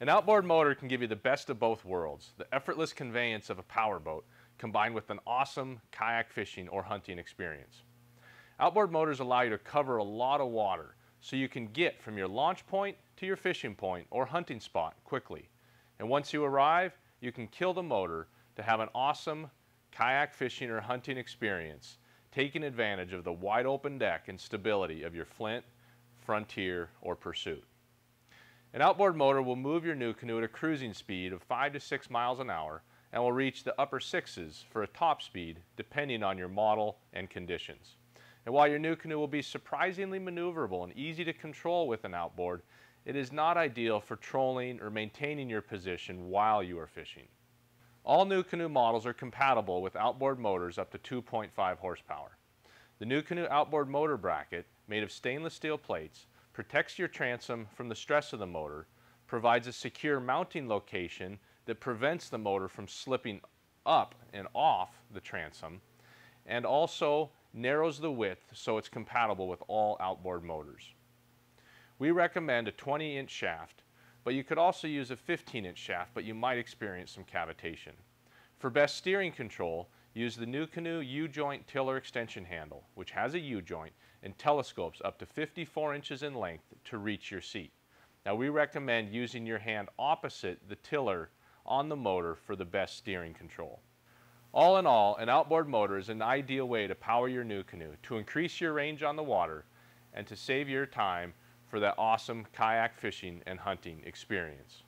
An outboard motor can give you the best of both worlds, the effortless conveyance of a powerboat combined with an awesome kayak fishing or hunting experience. Outboard motors allow you to cover a lot of water, so you can get from your launch point to your fishing point or hunting spot quickly. And once you arrive, you can kill the motor to have an awesome kayak fishing or hunting experience, taking advantage of the wide open deck and stability of your Flint, Frontier, or Pursuit. An outboard motor will move your NuCanoe at a cruising speed of 5 to 6 miles an hour and will reach the upper sixes for a top speed depending on your model and conditions. And while your NuCanoe will be surprisingly maneuverable and easy to control with an outboard, it is not ideal for trolling or maintaining your position while you are fishing. All NuCanoe models are compatible with outboard motors up to 2.5 horsepower. The NuCanoe outboard motor bracket, made of stainless steel plates, protects your transom from the stress of the motor, provides a secure mounting location that prevents the motor from slipping up and off the transom, and also narrows the width so it's compatible with all outboard motors. We recommend a 20-inch shaft, but you could also use a 15-inch shaft, but you might experience some cavitation. For best steering control, use the NuCanoe U-joint tiller extension handle, which has a U-joint and telescopes up to 54 inches in length to reach your seat. Now, we recommend using your hand opposite the tiller on the motor for the best steering control. All in all, an outboard motor is an ideal way to power your NuCanoe, to increase your range on the water, and to save your time for that awesome kayak fishing and hunting experience.